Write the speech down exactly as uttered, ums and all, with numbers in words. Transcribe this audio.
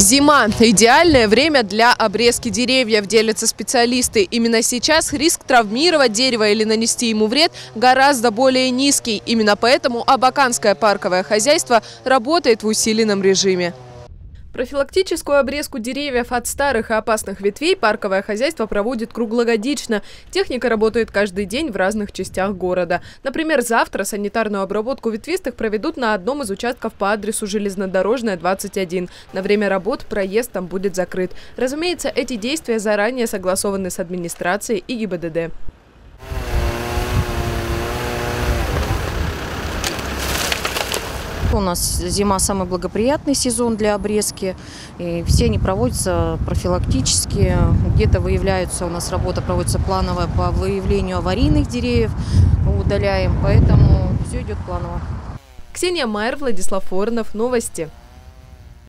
Зима – идеальное время для обрезки деревьев, делятся специалисты. Именно сейчас риск травмировать дерево или нанести ему вред гораздо более низкий. Именно поэтому абаканское парковое хозяйство работает в усиленном режиме. Профилактическую обрезку деревьев от старых и опасных ветвей парковое хозяйство проводит круглогодично. Техника работает каждый день в разных частях города. Например, завтра санитарную обработку ветвистых проведут на одном из участков по адресу Железнодорожная, двадцать один. На время работ проезд там будет закрыт. Разумеется, эти действия заранее согласованы с администрацией и ГИБДД. У нас зима – самый благоприятный сезон для обрезки. И все они проводятся профилактически. Где-то выявляются, у нас работа проводится плановая по выявлению аварийных деревьев. Удаляем, поэтому все идет планово. Ксения Майер, Владислав Орлов, новости.